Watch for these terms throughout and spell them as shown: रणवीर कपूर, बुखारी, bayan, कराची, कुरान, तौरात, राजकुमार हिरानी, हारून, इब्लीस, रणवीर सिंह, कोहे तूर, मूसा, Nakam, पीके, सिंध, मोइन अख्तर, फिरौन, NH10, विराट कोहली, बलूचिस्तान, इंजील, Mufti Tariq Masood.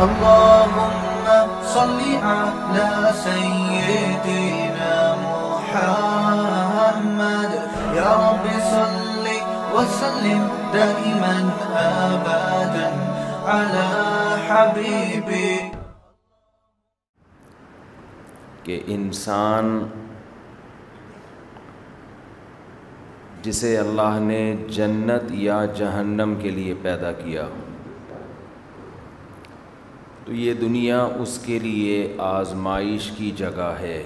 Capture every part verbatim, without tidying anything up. अल्लाहुम्मा सल्ली अला सय्यिदिना मुहम्मद या रब्बी सल्ली व सल्लिम दाइमन अबदन अला हबीबी। कि इंसान जिसे अल्लाह ने जन्नत या जहन्नम के लिए पैदा किया तो ये दुनिया उसके लिए आजमाइश की जगह है।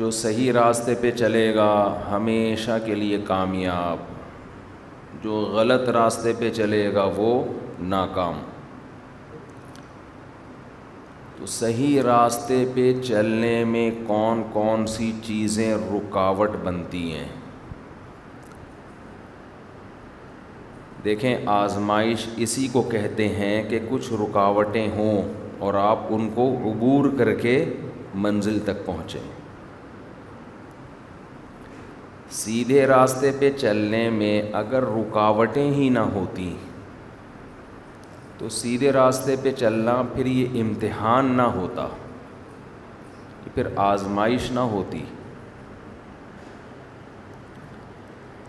जो सही रास्ते पे चलेगा हमेशा के लिए कामयाब, जो गलत रास्ते पे चलेगा वो नाकाम। तो सही रास्ते पे चलने में कौन कौन सी चीज़ें रुकावट बनती हैं, देखें आजमाइश इसी को कहते हैं कि कुछ रुकावटें हों और आप उनको अबूर करके मंजिल तक पहुँचें। सीधे रास्ते पे चलने में अगर रुकावटें ही ना होती तो सीधे रास्ते पे चलना फिर ये इम्तिहान ना होता, फिर आजमाइश ना होती।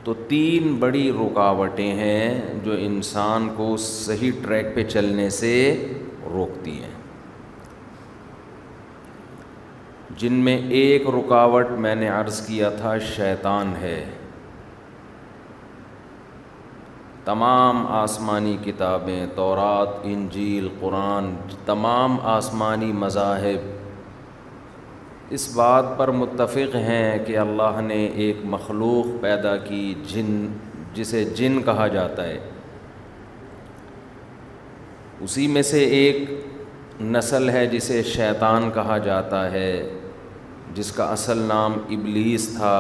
तो तीन बड़ी रुकावटें हैं जो इंसान को सही ट्रैक पे चलने से रोकती हैं, जिनमें एक रुकावट मैंने अर्ज़ किया था शैतान है। तमाम आसमानी किताबें, तौरात, इंजील, कुरान, तमाम आसमानी मज़ाहिब इस बात पर मुत्तफ़िक़ हैं कि अल्लाह ने एक मखलूक़ पैदा की जिन जिसे जिन कहा जाता है। उसी में से एक नस्ल है जिसे शैतान कहा जाता है, जिसका असल नाम इब्लीस था।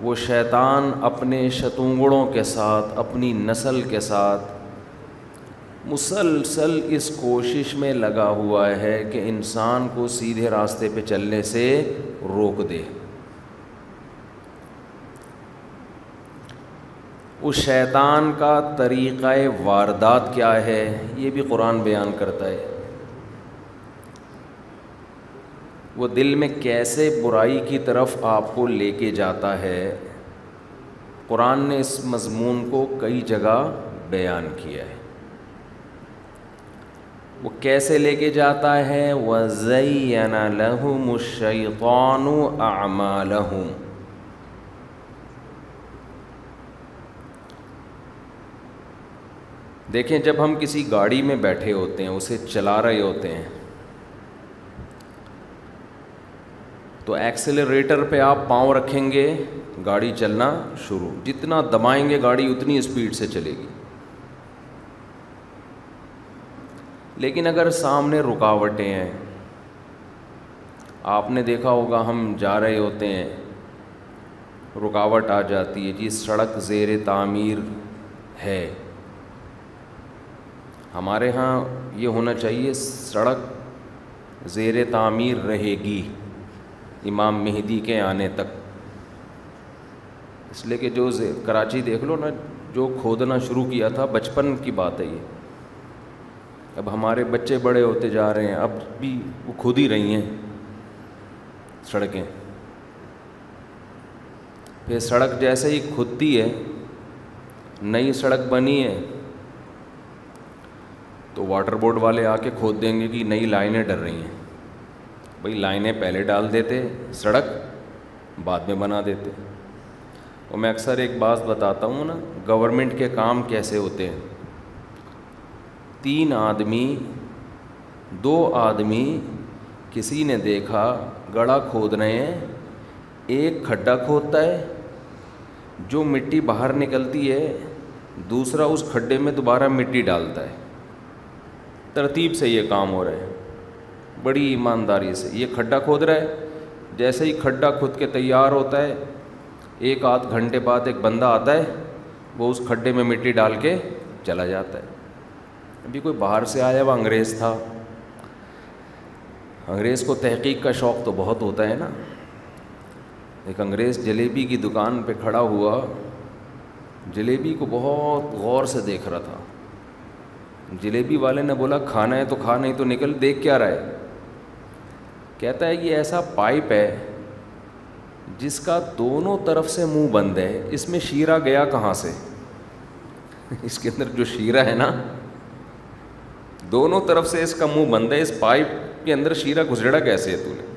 वो शैतान अपने शतुंगड़ों के साथ, अपनी नस्ल के साथ मुसलसल इस कोशिश में लगा हुआ है कि इंसान को सीधे रास्ते पे चलने से रोक दे। उस शैतान का तरीक़ा वारदात क्या है ये भी कुरान बयान करता है। वो दिल में कैसे बुराई की तरफ आपको लेके जाता है, कुरान ने इस मज़मून को कई जगह बयान किया है। वो कैसे लेके जाता है, वज़य्यना लहुमु शैतानु अमालहुम, देखें जब हम किसी गाड़ी में बैठे होते हैं, उसे चला रहे होते हैं तो एक्सेलरेटर पे आप पाँव रखेंगे, गाड़ी चलना शुरू, जितना दबाएंगे गाड़ी उतनी स्पीड से चलेगी। लेकिन अगर सामने रुकावटें हैं, आपने देखा होगा हम जा रहे होते हैं रुकावट आ जाती है, जी सड़क ज़ेरे तामीर है। हमारे यहाँ ये होना चाहिए सड़क ज़ेरे तामीर रहेगी इमाम मेहदी के आने तक, इसलिए कि जो कराची देख लो ना, जो खोदना शुरू किया था बचपन की बात है ये, अब हमारे बच्चे बड़े होते जा रहे हैं, अब भी वो खुद ही रही हैं सड़कें। फिर सड़क जैसे ही खुदती है, नई सड़क बनी है तो वाटर बोर्ड वाले आके खोद देंगे कि नई लाइनें डर रही हैं। भाई लाइनें पहले डाल देते, सड़क बाद में बना देते। और मैं अक्सर एक बात बताता हूँ ना, गवर्नमेंट के काम कैसे होते हैं, तीन आदमी दो आदमी किसी ने देखा गड़ा खोद रहे हैं, एक खड्डा खोदता है, जो मिट्टी बाहर निकलती है दूसरा उस खड्डे में दोबारा मिट्टी डालता है। तरतीब से ये काम हो रहा है, बड़ी ईमानदारी से। ये खड्डा खोद रहा है, जैसे ही खड्डा खुद के तैयार होता है एक आध घंटे बाद एक बंदा आता है, वो उस खड्डे में मिट्टी डाल के चला जाता है। अभी कोई बाहर से आया हुआ अंग्रेज़ था, अंग्रेज़ को तहकीक का शौक़ तो बहुत होता है ना, एक अंग्रेज़ जलेबी की दुकान पे खड़ा हुआ, जलेबी को बहुत गौर से देख रहा था। जलेबी वाले ने बोला खाना है तो खा, नहीं तो निकल, देख क्या रहा है। कहता है ये ऐसा पाइप है जिसका दोनों तरफ से मुंह बंद है, इसमें शीरा गया कहाँ से। इसके अंदर जो शीरा है ना, दोनों तरफ से इसका मुंह बंद है, इस पाइप के अंदर शीरा गुजरेड़ा कैसे है तूने।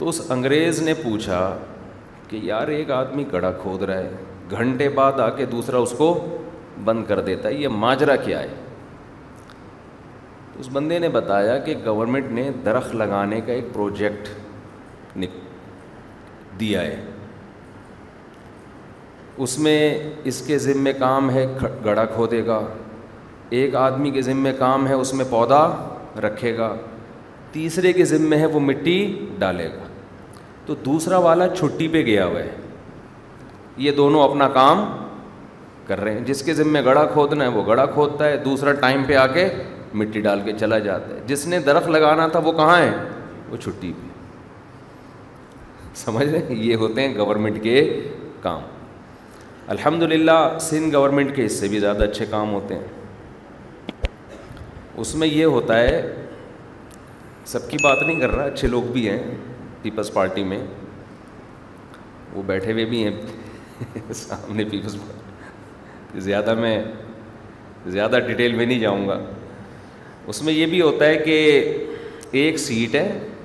तो उस अंग्रेज़ ने पूछा कि यार एक आदमी गड्ढा खोद रहा है, घंटे बाद आके दूसरा उसको बंद कर देता है, ये माजरा क्या है। उस बंदे ने बताया कि गवर्नमेंट ने दरख्त लगाने का एक प्रोजेक्ट दिया है, उसमें इसके ज़िम्मे काम है गड्ढा खोदेगा, एक आदमी के ज़िम्मे काम है उसमें पौधा रखेगा, तीसरे के ज़िम्मे है वो मिट्टी डालेगा। तो दूसरा वाला छुट्टी पे गया हुआ है, ये दोनों अपना काम कर रहे हैं। जिसके ज़िम्मे गड्ढा खोदना है वो गड्ढा खोदता है, दूसरा टाइम पे आके मिट्टी डाल के चला जाता है। जिसने दरख्त लगाना था वो कहाँ है, वो छुट्टी पे। समझ रहे, ये होते हैं गवर्नमेंट के काम। अल्हम्दुलिल्लाह सिंध गवर्नमेंट के इससे भी ज़्यादा अच्छे काम होते हैं। उसमें ये होता है, सबकी बात नहीं कर रहा, अच्छे लोग भी हैं पीपल्स पार्टी में, वो बैठे हुए भी हैं सामने पीपल्स पार्टी, ज़्यादा मैं ज़्यादा डिटेल में नहीं जाऊंगा। उसमें ये भी होता है कि एक सीट है,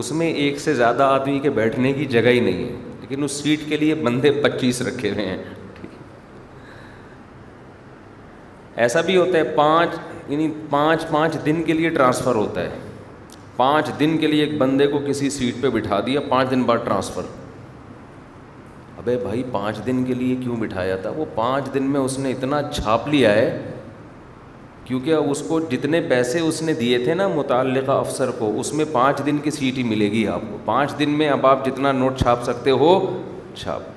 उसमें एक से ज़्यादा आदमी के बैठने की जगह ही नहीं है, लेकिन उस सीट के लिए बंदे पच्चीस रखे हुए हैं। ठीक है, ऐसा भी होता है पाँच यानी पाँच पाँच दिन के लिए ट्रांसफ़र होता है। पाँच दिन के लिए एक बंदे को किसी सीट पे बिठा दिया, पाँच दिन बाद ट्रांसफ़र। अबे भाई पाँच दिन के लिए क्यों बिठाया था, वो पाँच दिन में उसने इतना छाप लिया है, क्योंकि उसको जितने पैसे उसने दिए थे ना मुताल्लिक़ा अफसर को, उसमें पाँच दिन की सीट ही मिलेगी आपको। पाँच दिन में अब आप जितना नोट छाप सकते हो छाप।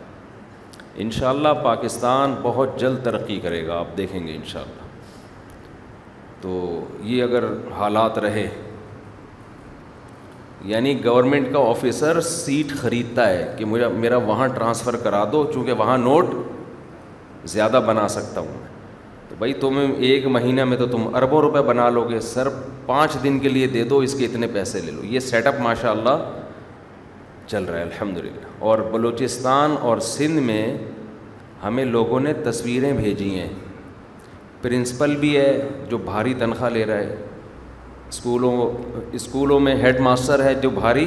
इंशाल्लाह पाकिस्तान बहुत जल्द तरक्की करेगा, आप देखेंगे इंशाल्लाह। तो ये अगर हालात रहे, यानी गवर्नमेंट का ऑफिसर सीट ख़रीदता है कि मुझे मेरा वहाँ ट्रांसफ़र करा दो, चूँकि वहाँ नोट ज़्यादा बना सकता हूँ मैं। तो भाई तुम्हें एक महीना में तो तुम अरबों रुपए बना लोगे, सर पाँच दिन के लिए दे दो, इसके इतने पैसे ले लो। ये सेटअप माशाल्लाह चल रहा है अल्हम्दुलिल्लाह। और बलूचिस्तान और सिंध में हमें लोगों ने तस्वीरें भेजी हैं। प्रिंसिपल भी है जो भारी तनख्वाह ले रहा है, स्कूलों स्कूलों में हेड मास्टर है जो भारी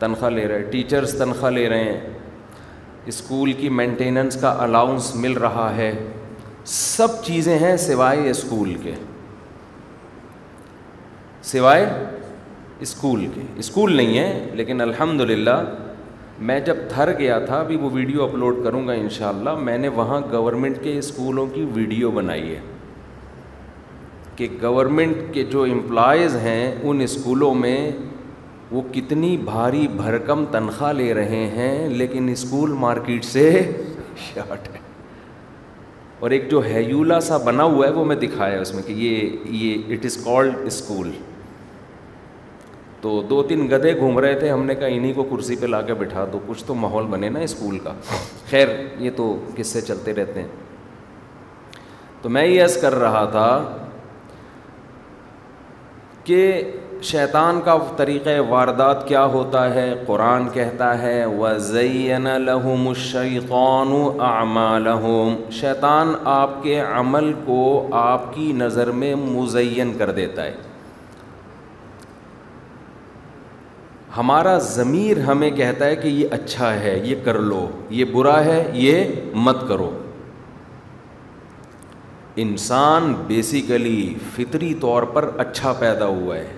तनख्वाह ले रहा है, टीचर्स तनख्वाह ले रहे हैं, स्कूल की मेंटेनेंस का अलाउंस मिल रहा है, सब चीज़ें हैं सिवाय स्कूल के, सिवाय स्कूल के। स्कूल नहीं है, लेकिन अल्हम्दुलिल्लाह मैं जब थर गया था, अभी वो वीडियो अपलोड करूँगा इंशाल्लाह, मैंने वहाँ गवर्नमेंट के स्कूलों की वीडियो बनाई है कि गवर्नमेंट के जो एम्प्लॉयज़ हैं उन स्कूलों में वो कितनी भारी भरकम तनख्वाह ले रहे हैं, लेकिन स्कूल मार्केट से शार्ट है। और एक जो हैयूला सा बना हुआ है वो मैं दिखाया उसमें कि ये ये इट इज़ कॉल्ड स्कूल। तो दो तीन गधे घूम रहे थे, हमने कहा इन्हीं को कुर्सी पे लाके बिठा दो, कुछ तो माहौल बने ना स्कूल का। खैर ये तो किस्से चलते रहते हैं। तो मैं ये अर्ज़ कर रहा था कि शैतान का तरीक़े वारदात क्या होता है। कुरान कहता है वज़य्यन लहुमुश्शैतानु अमालहुम, शैतान आपके अमल को आपकी नज़र में मुज़य्यन कर देता है। हमारा ज़मीर हमें कहता है कि ये अच्छा है ये कर लो, ये बुरा है ये मत करो। इंसान बेसिकली फितरी तौर पर अच्छा पैदा हुआ है।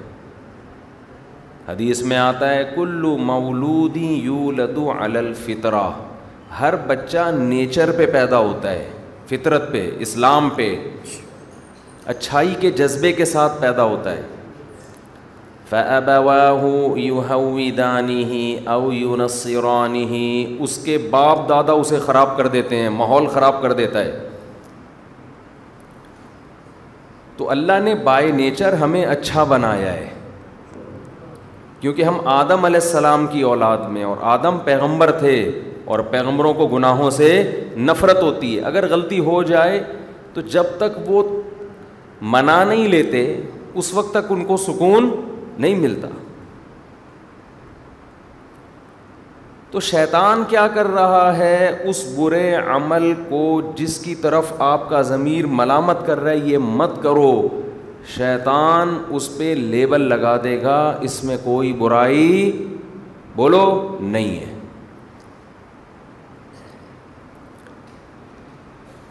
हदीस में आता है कुल्लु मौलूदी यूलदु अलल फितरा, हर बच्चा नेचर पे पैदा होता है, फितरत पे, इस्लाम पे, अच्छाई के जज्बे के साथ पैदा होता है। फ़अबवाहु युहव्विदानिही औ युनस्सिरानिही, उसके बाप दादा उसे ख़राब कर देते हैं, माहौल ख़राब कर देता है। तो अल्लाह ने बाय नेचर हमें अच्छा बनाया है, क्योंकि हम आदम अलैहिस्सलाम की औलाद में, और आदम पैगंबर थे और पैगम्बरों को गुनाहों से नफ़रत होती है। अगर गलती हो जाए तो जब तक वो मना नहीं लेते उस वक्त तक उनको सुकून नहीं मिलता। तो शैतान क्या कर रहा है, उस बुरे अमल को जिसकी तरफ आपका ज़मीर मलामत कर रहा है ये मत करो, शैतान उस पर लेबल लगा देगा इसमें कोई बुराई बोलो नहीं है।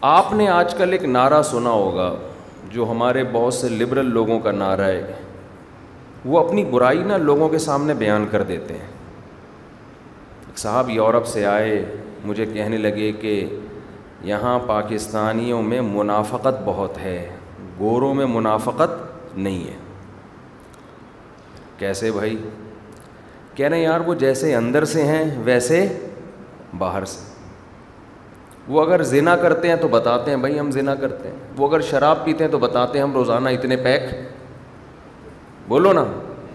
आपने आजकल एक नारा सुना होगा जो हमारे बहुत से लिबरल लोगों का नारा है, वो अपनी बुराई ना लोगों के सामने बयान कर देते हैं। एक साहब यूरोप से आए, मुझे कहने लगे कि यहाँ पाकिस्तानियों में मुनाफ़कत बहुत है, गोरों में मुनाफ़कत नहीं है। कैसे भाई? कह रहे यार वो जैसे अंदर से हैं वैसे बाहर से। वो अगर ज़िना करते हैं तो बताते हैं भाई हम ज़िना करते हैं, वो अगर शराब पीते हैं तो बताते हैं हम रोज़ाना इतने पैक, बोलो ना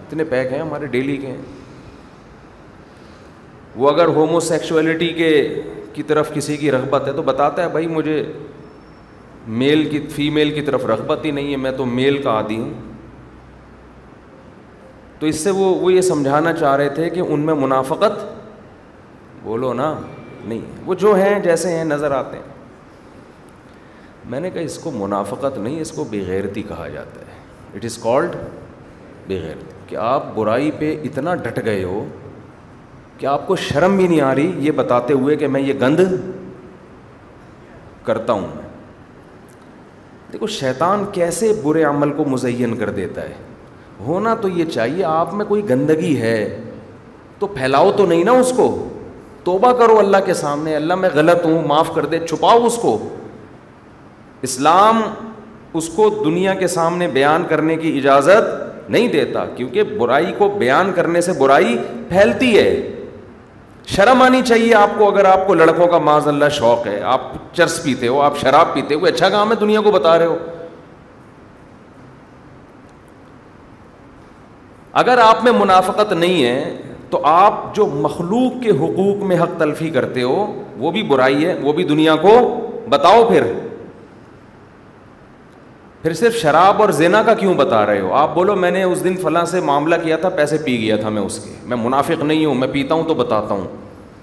इतने पैक हैं हमारे डेली के हैं। वो अगर होमोसेक्सुअलिटी के की तरफ किसी की रग़बत है तो बताता है भाई मुझे मेल की फ़ीमेल की तरफ रग़बत ही नहीं है, मैं तो मेल का आदी हूँ। तो इससे वो वो ये समझाना चाह रहे थे कि उनमें मुनाफ़कत बोलो ना नहीं, वो जो हैं जैसे हैं नज़र आते हैं। मैंने कहा इसको मुनाफ़कत नहीं इसको बेग़ैरती कहा जाता है, इट इज़ कॉल्ड बेग़ैरती, कि आप बुराई पे इतना डट गए हो कि आपको शर्म भी नहीं आ रही ये बताते हुए कि मैं ये गंद करता हूँ। मैं देखो शैतान कैसे बुरे अमल को मुज़य्यन कर देता है। होना तो ये चाहिए आप में कोई गंदगी है तो फैलाओ तो नहीं ना उसको, तोबा करो अल्लाह के सामने, अल्लाह मैं गलत हूँ माफ़ कर दे, छुपाओ उसको। इस्लाम उसको दुनिया के सामने बयान करने की इजाज़त नहीं देता, क्योंकि बुराई को बयान करने से बुराई फैलती है। शर्म आनी चाहिए आपको। अगर आपको लड़कों का माज़अल्लाह शौक़ है, आप चरस पीते हो, आप शराब पीते हो, अच्छा काम है दुनिया को बता रहे हो। अगर आप में मुनाफ़कत नहीं है तो आप जो मखलूक के हुकूक में हक़ तलफ़ी करते हो वो भी बुराई है, वो भी दुनिया को बताओ। फिर फिर सिर्फ शराब और ज़िना का क्यों बता रहे हो? आप बोलो मैंने उस दिन फ़लाँ से मामला किया था, पैसे पी गया था मैं उसके, मैं मुनाफिक नहीं हूँ, मैं पीता हूँ तो बताता हूँ।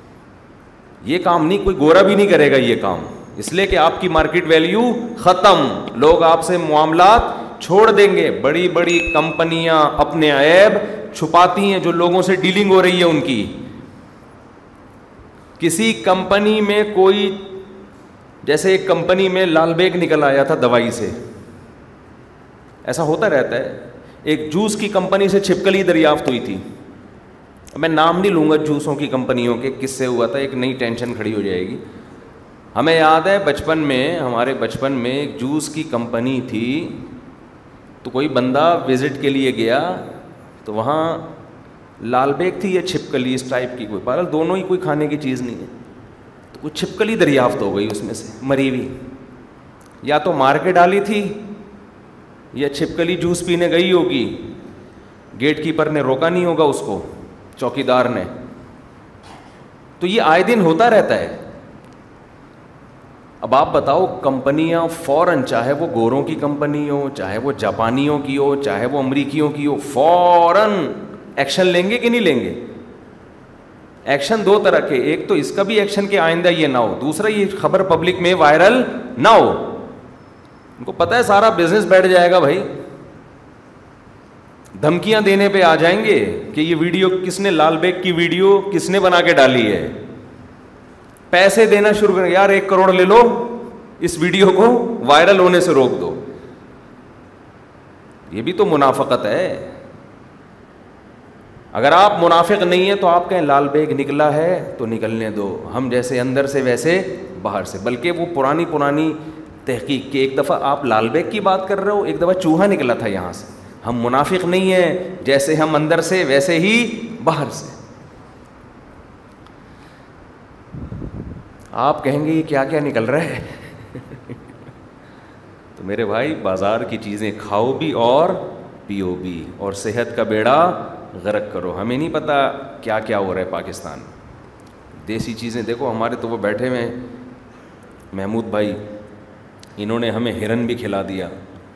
ये काम नहीं, कोई गोरा भी नहीं करेगा ये काम, इसलिए कि आपकी मार्केट वैल्यू ख़त्म, लोग आपसे मामलात छोड़ देंगे। बड़ी बड़ी कंपनियाँ अपने ऐब छुपाती हैं जो लोगों से डीलिंग हो रही है उनकी। किसी कंपनी में कोई, जैसे एक कंपनी में लालबेग निकल आया था दवाई से, ऐसा होता रहता है। एक जूस की कंपनी से छिपकली दरियाफ्त हुई थी, मैं नाम नहीं लूँगा जूसों की कंपनियों के, किससे हुआ था, एक नई टेंशन खड़ी हो जाएगी। हमें याद है बचपन में, हमारे बचपन में एक जूस की कंपनी थी, तो कोई बंदा विज़िट के लिए गया तो वहाँ लालबेग थी या छिपकली इस टाइप की कोई, बहरहाल दोनों ही कोई खाने की चीज़ नहीं है, तो कोई छिपकली दरियाफ्त हो गई उसमें से मरी हुई, या तो मार के डाली थी या छिपकली जूस पीने गई होगी, गेटकीपर ने रोका नहीं होगा उसको, चौकीदार ने। तो ये आए दिन होता रहता है। अब आप बताओ कंपनियां फ़ौरन, चाहे वो गोरों की कंपनी हो, चाहे वो जापानियों की हो, चाहे वो अमरीकियों की हो, फ़ौरन एक्शन लेंगे कि नहीं लेंगे? एक्शन दो तरह के, एक तो इसका भी एक्शन के आइंदा ये ना हो, दूसरा ये खबर पब्लिक में वायरल ना हो। उनको पता है सारा बिजनेस बैठ जाएगा भाई, धमकियां देने पे आ जाएंगे कि ये वीडियो किसने, लालबेग की वीडियो किसने बना के डाली है, पैसे देना शुरू करें, यार एक करोड़ ले लो इस वीडियो को वायरल होने से रोक दो। ये भी तो मुनाफिकत है। अगर आप मुनाफिक नहीं है तो आप कहें लालबेग निकला है तो निकलने दो, हम जैसे अंदर से वैसे बाहर से। बल्कि वो पुरानी पुरानी तहकीक की, एक दफ़ा आप लालबेग की बात कर रहे हो, एक दफ़ा चूहा निकला था यहाँ से, हम मुनाफिक नहीं हैं, जैसे हम अंदर से वैसे ही बाहर से। आप कहेंगे ये क्या क्या निकल रहा है तो मेरे भाई बाज़ार की चीज़ें खाओ भी और पियो भी, और सेहत का बेड़ा गरक करो। हमें नहीं पता क्या क्या हो रहा है पाकिस्तान में, देसी चीज़ें। देखो हमारे तो वो बैठे हुए हैं महमूद भाई, इन्होंने हमें हिरन भी खिला दिया,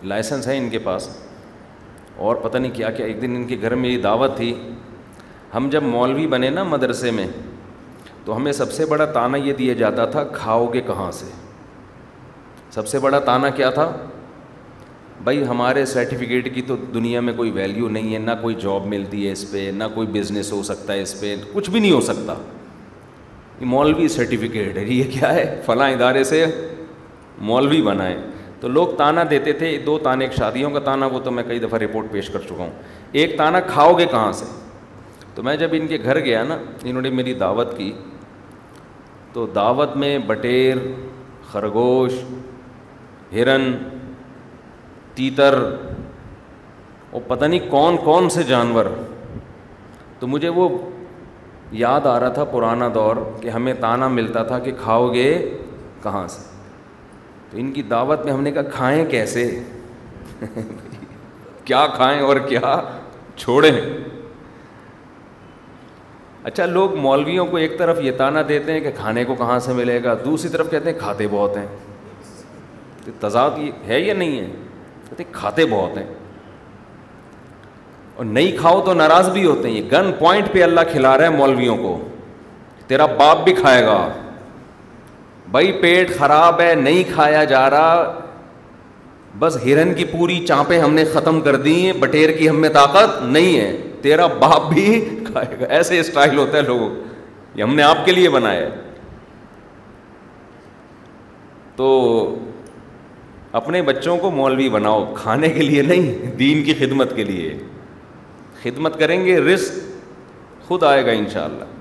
लाइसेंस है इनके पास, और पता नहीं क्या क्या। एक दिन इनके घर मेरी दावत थी, हम जब मौलवी बने ना मदरसे में, तो हमें सबसे बड़ा ताना ये दिया जाता था, खाओगे कहाँ से। सबसे बड़ा ताना क्या था भाई, हमारे सर्टिफिकेट की तो दुनिया में कोई वैल्यू नहीं है, ना कोई जॉब मिलती है इस पर, ना कोई बिज़नेस हो सकता है इस पर, कुछ भी नहीं हो सकता। ये मौलवी सर्टिफिकेट है, ये क्या है, फलां इदारे से मौलवी बनाए। तो लोग ताना देते थे, दो ताने, एक शादियों का ताना, वो तो मैं कई दफ़ा रिपोर्ट पेश कर चुका हूँ, एक ताना खाओगे कहाँ से। तो मैं जब इनके घर गया ना, इन्होंने मेरी दावत की, तो दावत में बटेर, खरगोश, हिरन, तीतर और पता नहीं कौन कौन से जानवर। तो मुझे वो याद आ रहा था पुराना दौर कि हमें ताना मिलता था कि खाओगे कहाँ से। तो इनकी दावत में हमने कहा खाएं कैसे क्या खाएं और क्या छोड़ें। अच्छा, लोग मौलवियों को एक तरफ ये ताना देते हैं कि खाने को कहाँ से मिलेगा, दूसरी तरफ कहते हैं खाते बहुत हैं। तो तजाद है या नहीं है, कहते खाते बहुत हैं, और नहीं खाओ तो नाराज़ भी होते हैं। ये गन पॉइंट पे अल्लाह खिला रहा है मौलवियों को, तेरा बाप भी खाएगा भाई, पेट ख़राब है, नहीं खाया जा रहा, बस हिरन की पूरी चाँपें हमने ख़त्म कर दी हैं, बटेर की हम में ताकत नहीं है, तेरा बाप भी खाएगा। ऐसे स्टाइल होता है लोगों, ये हमने आपके लिए बनाया है। तो अपने बच्चों को मौलवी बनाओ, खाने के लिए नहीं, दीन की खिदमत के लिए। खिदमत करेंगे, रिस्क खुद आएगा इंशाल्लाह।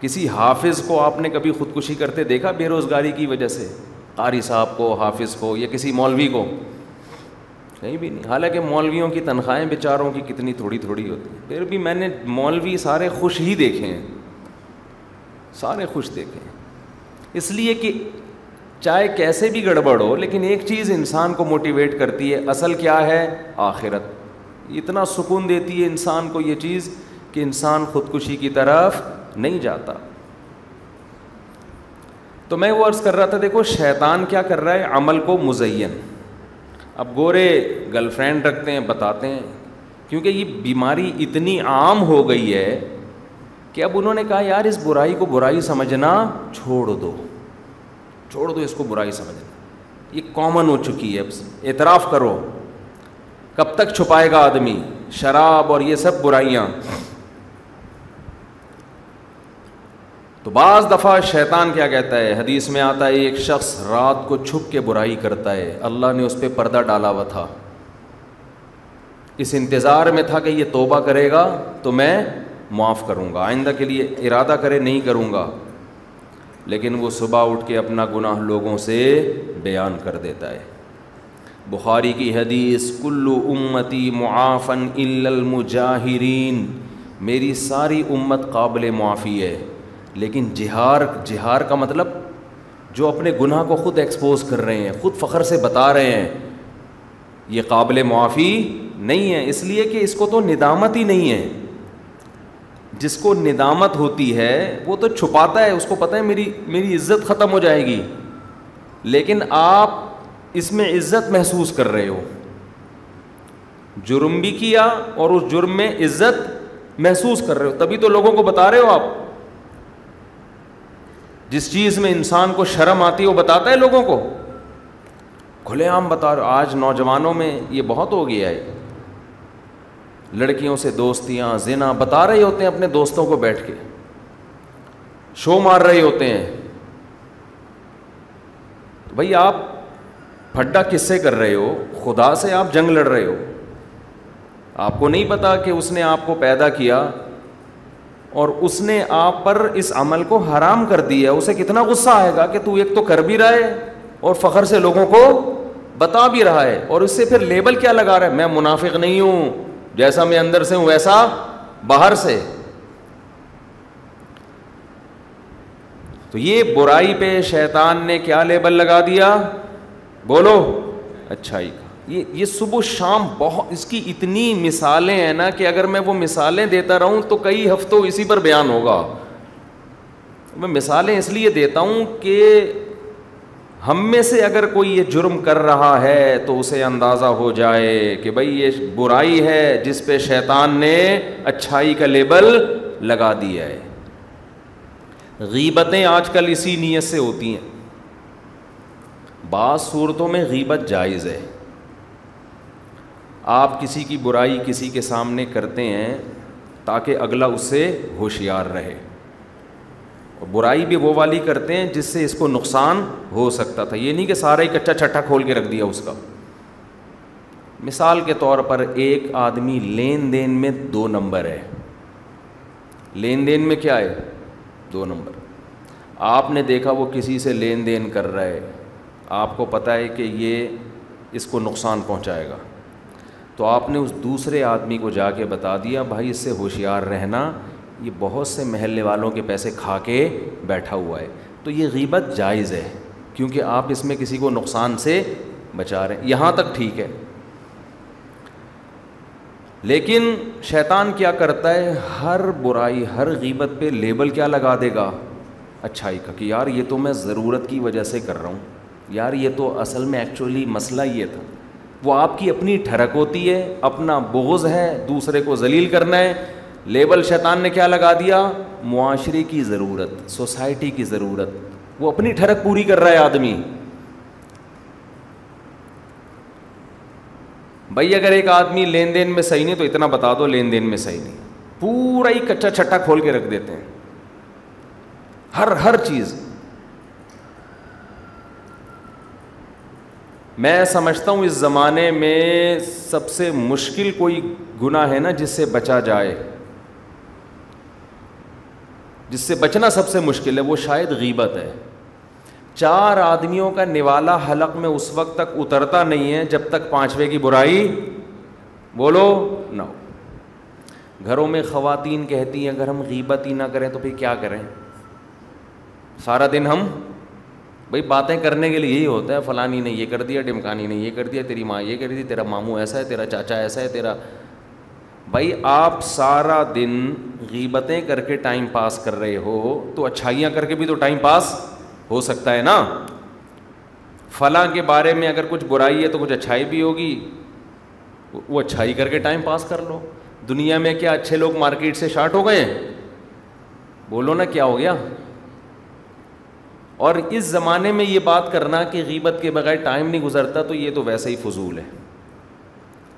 किसी हाफिज़ को आपने कभी ख़ुदकुशी करते देखा बेरोज़गारी की वजह से, कारी साहब को, हाफिज़ को, या किसी मौलवी को? कहीं भी नहीं। हालांकि मौलवियों की तनख्वाहें बेचारों की कितनी थोड़ी थोड़ी होती है, फिर भी मैंने मौलवी सारे खुश ही देखे हैं, सारे खुश देखे हैं। इसलिए कि चाहे कैसे भी गड़बड़ हो, लेकिन एक चीज़ इंसान को मोटिवेट करती है, असल क्या है, आखिरत। इतना सुकून देती है इंसान को ये चीज़ कि इंसान ख़ुदकुशी की तरफ नहीं जाता। तो मैं वो अर्ज़ कर रहा था, देखो शैतान क्या कर रहा है, अमल को मुज़य्यन। अब गोरे गर्लफ्रेंड रखते हैं, बताते हैं, क्योंकि ये बीमारी इतनी आम हो गई है कि अब उन्होंने कहा यार इस बुराई को बुराई समझना छोड़ दो, छोड़ दो इसको बुराई समझना, ये कॉमन हो चुकी है। अब एतराफ़ करो, कब तक छुपाएगा आदमी शराब और ये सब बुराइयाँ। तो बाज़ दफ़ा शैतान क्या कहता है, हदीस में आता है एक शख्स रात को छुप के बुराई करता है, अल्लाह ने उस पर पर्दा डाला हुआ था, इस इंतज़ार में था कि ये तौबा करेगा तो मैं माफ़ करूँगा, आइंदा के लिए इरादा करे नहीं करूँगा, लेकिन वो सुबह उठ के अपना गुनाह लोगों से बयान कर देता है। बुखारी की हदीस, कुल्लु उम्मती मुआफ़न इल्लल मुजाहिरीन, मेरी सारी उम्मत काबिल मुआफ़ी है, लेकिन जिहार, जिहार का मतलब जो अपने गुनाह को ख़ुद एक्सपोज कर रहे हैं, ख़ुद फ़ख्र से बता रहे हैं, ये काबिल मुआफ़ी नहीं है। इसलिए कि इसको तो निदामत ही नहीं है, जिसको निदामत होती है वो तो छुपाता है, उसको पता है मेरी मेरी इज़्ज़त ख़त्म हो जाएगी, लेकिन आप इसमें इज़्ज़त महसूस कर रहे हो। जुर्म भी किया और उस जुर्म में इज़्ज़त महसूस कर रहे हो, तभी तो लोगों को बता रहे हो आप। जिस चीज़ में इंसान को शर्म आती है वो बताता है लोगों को, खुलेआम बता रहे हो। आज नौजवानों में ये बहुत हो गया है, लड़कियों से दोस्तियाँ, ज़िना, बता रहे होते हैं अपने दोस्तों को, बैठ के शो मार रहे होते हैं। तो भाई आप फड्डा किससे कर रहे हो, खुदा से आप जंग लड़ रहे हो। आपको नहीं पता कि उसने आपको पैदा किया और उसने आप पर इस अमल को हराम कर दिया, उसे कितना गुस्सा आएगा कि तू एक तो कर भी रहा है और फ़ख्र से लोगों को बता भी रहा है, और इससे फिर लेबल क्या लगा रहा है, मैं मुनाफिक नहीं हूँ, जैसा मैं अंदर से हूं वैसा बाहर से। तो ये बुराई पे शैतान ने क्या लेबल लगा दिया, बोलो, अच्छाई का। ये ये सुबह शाम बहुत, इसकी इतनी मिसालें हैं ना कि अगर मैं वो मिसालें देता रहूं तो कई हफ्तों इसी पर बयान होगा। मैं मिसालें इसलिए देता हूँ कि हम में से अगर कोई ये जुर्म कर रहा है तो उसे अंदाज़ा हो जाए कि भाई ये बुराई है जिस पे शैतान ने अच्छाई का लेबल लगा दिया है। गीबतें आजकल इसी नीयत से होती हैं। बाज़ सूरतों में गीबत जायज़ है, आप किसी की बुराई किसी के सामने करते हैं ताकि अगला उससे होशियार रहे, और बुराई भी वो वाली करते हैं जिससे इसको नुकसान हो सकता था। ये नहीं कि सारा ही कच्चा छट्टा खोल के रख दिया उसका। मिसाल के तौर पर एक आदमी लेन देन में दो नंबर है, लेन देन में क्या है, दो नंबर। आपने देखा वो किसी से लेन देन कर रहा है, आपको पता है कि ये इसको नुकसान पहुंचाएगा, तो आपने उस दूसरे आदमी को जाके बता दिया, भाई इससे होशियार रहना, ये बहुत से महल्ले वालों के पैसे खा के बैठा हुआ है। तो ये गीबत जायज़ है क्योंकि आप इसमें किसी को नुकसान से बचा रहे हैं। यहाँ तक ठीक है, लेकिन शैतान क्या करता है, हर बुराई हर गीबत पे लेबल क्या लगा देगा, अच्छाई का, कि यार ये तो मैं ज़रूरत की वजह से कर रहा हूँ, यार ये तो असल में एक्चुअली मसला ये था। वो आपकी अपनी ठरक होती है, अपना बुग़्ज़ है, दूसरे को जलील करना है। लेबल शैतान ने क्या लगा दिया, मुआशरे की ज़रूरत, सोसाइटी की ज़रूरत। वो अपनी ठरक पूरी कर रहा है आदमी। भाई अगर एक आदमी लेन देन में सही नहीं तो इतना बता दो लेन देन में सही नहीं, पूरा ही कच्चा छट्टा खोल के रख देते हैं, हर हर चीज़। मैं समझता हूँ इस ज़माने में सबसे मुश्किल कोई गुनाह है ना जिससे बचा जाए, जिससे बचना सबसे मुश्किल है, वो शायद गीबत है। चार आदमियों का निवाला हलक में उस वक्त तक उतरता नहीं है जब तक पांचवे की बुराई बोलो ना हो। घरों में ख़वातीन कहती हैं अगर हम गीबत ही ना करें तो फिर क्या करें, सारा दिन हम भाई बातें करने के लिए यही होता है, फलानी ने ये कर दिया, ढिमकानी ने ये कर दिया, तेरी माँ ये कर दी, तेरा मामू ऐसा है, तेरा चाचा ऐसा है, तेरा भाई। आप सारा दिन गीबतें करके टाइम पास कर रहे हो तो अच्छाइयाँ करके भी तो टाइम पास हो सकता है ना। फलां के बारे में अगर कुछ बुराई है तो कुछ अच्छाई भी होगी, वो अच्छाई करके टाइम पास कर लो। दुनिया में क्या अच्छे लोग मार्केट से शार्ट हो गए, बोलो ना क्या हो गया। और इस ज़माने में ये बात करना कि गीबत के बगैर टाइम नहीं गुजरता, तो ये तो वैसे ही फजूल है।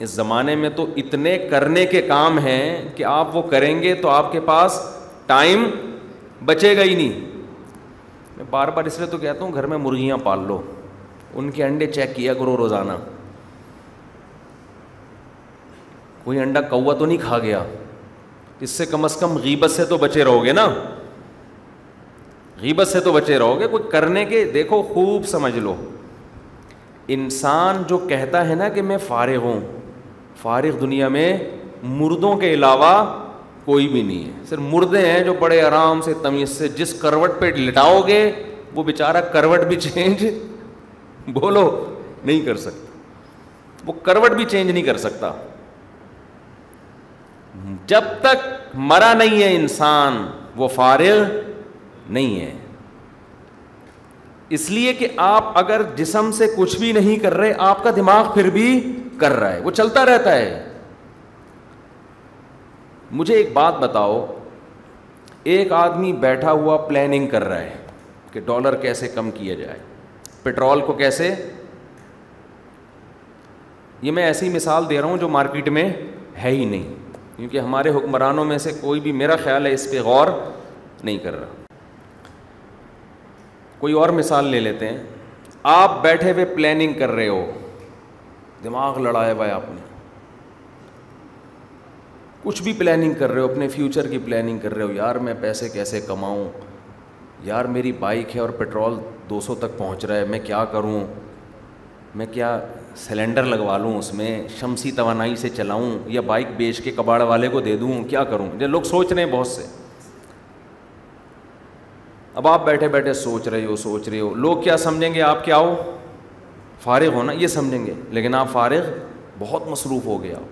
इस ज़माने में तो इतने करने के काम हैं कि आप वो करेंगे तो आपके पास टाइम बचेगा ही नहीं। मैं बार बार इसलिए तो कहता हूँ घर में मुर्गियाँ पाल लो, उनके अंडे चेक किया करो रोज़ाना, कोई अंडा कौवा तो नहीं खा गया, इससे कम अज़ कम गीबत से तो बचे रहोगे ना, गीबत से तो बचे रहोगे। कोई करने के देखो खूब समझ लो, इंसान जो कहता है ना कि मैं फारिग हूँ, फारिग दुनिया में मुर्दों के अलावा कोई भी नहीं है, सिर्फ मुर्दे हैं जो बड़े आराम से तमीज़ से जिस करवट पे लिटाओगे वो बेचारा करवट भी चेंज बोलो नहीं कर सकता, वो करवट भी चेंज नहीं कर सकता। जब तक मरा नहीं है इंसान वो फारिग नहीं है, इसलिए कि आप अगर जिस्म से कुछ भी नहीं कर रहे आपका दिमाग फिर भी कर रहा है, वो चलता रहता है। मुझे एक बात बताओ, एक आदमी बैठा हुआ प्लानिंग कर रहा है कि डॉलर कैसे कम किया जाए, पेट्रोल को कैसे, ये मैं ऐसी मिसाल दे रहा हूँ जो मार्केट में है ही नहीं, क्योंकि हमारे हुक्मरानों में से कोई भी मेरा ख्याल है इस पर गौर नहीं कर रहा। कोई और मिसाल ले लेते हैं, आप बैठे हुए प्लानिंग कर रहे हो, दिमाग लड़ाया हुआ है आपने, कुछ भी प्लानिंग कर रहे हो, अपने फ्यूचर की प्लानिंग कर रहे हो, यार मैं पैसे कैसे कमाऊं, यार मेरी बाइक है और पेट्रोल दो सौ तक पहुंच रहा है, मैं क्या करूं, मैं क्या सिलेंडर लगवा लूं, उसमें शमसी तवानाई से चलाऊं या बाइक बेच के कबाड़ वाले को दे दूं, क्या करूं। ये लोग सोच रहे हैं बहुत से। अब आप बैठे बैठे सोच रहे हो सोच रहे हो लोग क्या समझेंगे, आप क्या हो, फारिग हो ना, ये समझेंगे, लेकिन आप फारिग बहुत मसरूफ़ हो गए आप।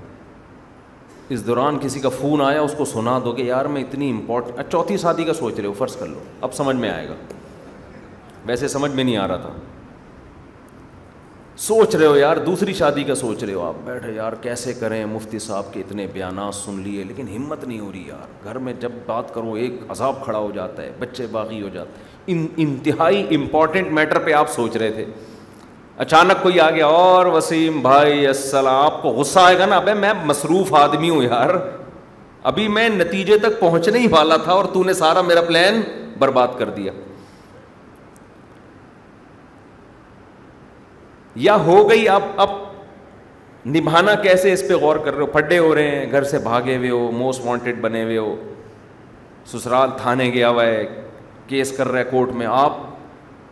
इस दौरान किसी का फ़ोन आया, उसको सुना दोगे यार मैं इतनी इम्पोर्टेंट चौथी शादी का सोच रहे हो, फ़र्ज़ कर लो अब समझ में आएगा, वैसे समझ में नहीं आ रहा था। सोच रहे हो यार दूसरी शादी का सोच रहे हो, आप बैठे यार कैसे करें, मुफ्ती साहब के इतने बयान सुन लिए लेकिन हिम्मत नहीं हो रही यार, घर में जब बात करो एक अजाब खड़ा हो जाता है, बच्चे बागी हो जाते हैं। इन इंतहाई इम्पॉर्टेंट मैटर पे आप सोच रहे थे, अचानक कोई आ गया और वसीम भाई अस्सलाम, आपको गुस्सा आएगा ना, अबे मैं मसरूफ़ आदमी हूँ यार, अभी मैं नतीजे तक पहुँचने ही वाला था और तूने सारा मेरा प्लान बर्बाद कर दिया। या हो गई, आप अब निभाना कैसे इस पे गौर कर रहे हो, फड्डे हो रहे हैं, घर से भागे हुए हो, मोस्ट वांटेड बने हुए हो, ससुराल थाने गया हुआ है, केस कर रहा है कोर्ट में, आप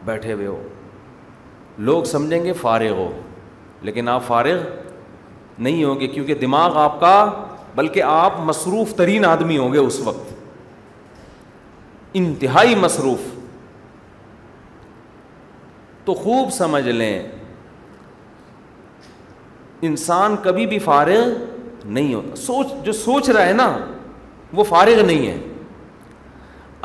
बैठे हुए हो, लोग समझेंगे फारिग हो, लेकिन आप फारिग नहीं होंगे क्योंकि दिमाग आपका, बल्कि आप मसरूफ़ तरीन आदमी होंगे उस वक्त, इंतहाई मसरूफ़। तो खूब समझ लें, इंसान कभी भी फारिग नहीं होता, सोच जो सोच रहा है ना वो फारिग नहीं है।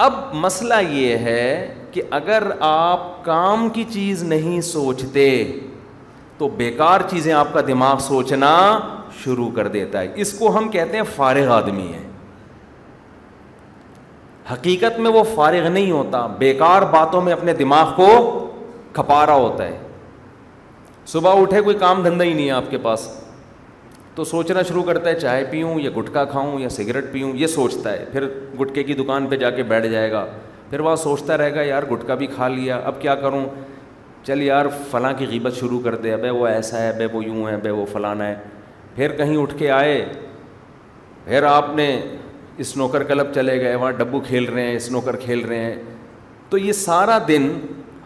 अब मसला ये है कि अगर आप काम की चीज़ नहीं सोचते तो बेकार चीज़ें आपका दिमाग सोचना शुरू कर देता है, इसको हम कहते हैं फारिग आदमी है। हकीकत में वो फारिग नहीं होता, बेकार बातों में अपने दिमाग को खपा रहा होता है। सुबह उठे कोई काम धंधा ही नहीं है आपके पास, तो सोचना शुरू करता है चाय पीऊँ या गुटखा खाऊँ या सिगरेट पीऊँ, ये सोचता है, फिर गुटखे की दुकान पे जाके बैठ जाएगा, फिर वहाँ सोचता रहेगा यार गुटखा भी खा लिया अब क्या करूँ, चल यार फलां की ग़ीबत शुरू कर दे, अबे वो ऐसा है, अबे वो यूँ है, अबे वो फलाना है, फिर कहीं उठ के आए, फिर आपने स्नोकर क्लब चले गए, वहाँ डब्बू खेल रहे हैं, स्नोकर खेल रहे हैं, तो ये सारा दिन,